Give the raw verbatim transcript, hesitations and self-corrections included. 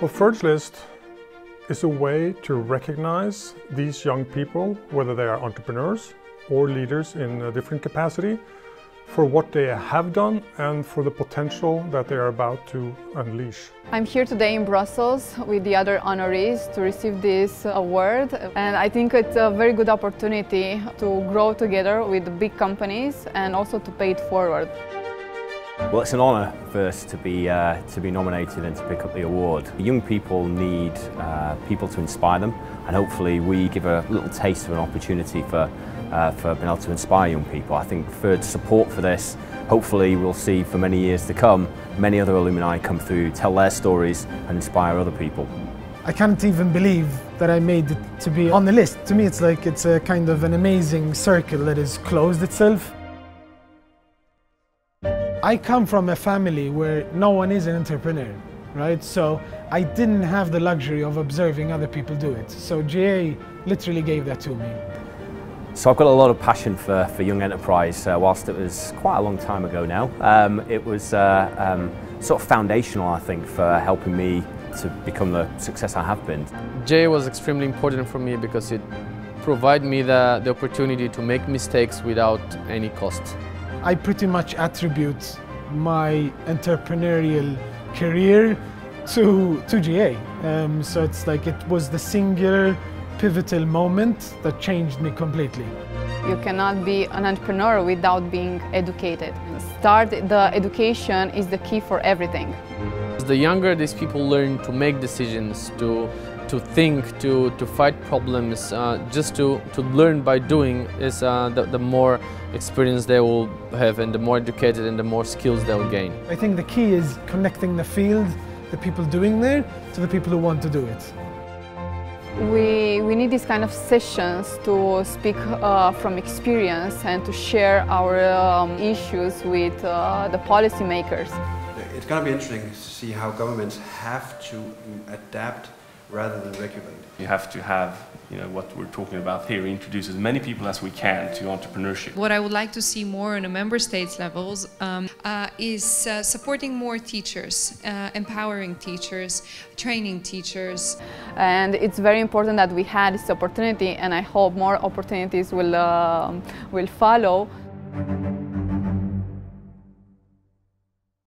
Well, Ferd's List is a way to recognize these young people, whether they are entrepreneurs or leaders in a different capacity, for what they have done and for the potential that they are about to unleash. I'm here today in Brussels with the other honorees to receive this award, and I think it's a very good opportunity to grow together with big companies and also to pay it forward. Well, it's an honour first to be, uh, to be nominated and to pick up the award. Young people need uh, people to inspire them, and hopefully we give a little taste of an opportunity for, uh, for being able to inspire young people. I think Ferd's support for this, hopefully we'll see for many years to come, many other alumni come through, tell their stories and inspire other people. I can't even believe that I made it to be on the list. To me it's like it's a kind of an amazing circle that has closed itself. I come from a family where no one is an entrepreneur, right? So I didn't have the luxury of observing other people do it. So G A literally gave that to me. So I've got a lot of passion for, for Young Enterprise. Uh, whilst it was quite a long time ago now, um, it was uh, um, sort of foundational, I think, for helping me to become the success I have been. G A was extremely important for me because it provided me the, the opportunity to make mistakes without any cost. I pretty much attribute my entrepreneurial career to, to G A. Um, so it's like it was the singular pivotal moment that changed me completely. You cannot be an entrepreneur without being educated. Start the education is the key for everything. The younger these people learn to make decisions, to, to think, to, to fight problems, uh, just to, to learn by doing, is uh, the, the more experience they will have and the more educated and the more skills they will gain. I think the key is connecting the field, the people doing there, to the people who want to do it. We, we need these kind of sessions to speak uh, from experience and to share our um, issues with uh, the policymakers. It's going to be interesting to see how governments have to adapt rather than regulate. You have to have, you know, what we're talking about here, introduce as many people as we can to entrepreneurship. What I would like to see more on a member states levels um, uh, is uh, supporting more teachers, uh, empowering teachers, training teachers. And it's very important that we had this opportunity, and I hope more opportunities will, uh, will follow.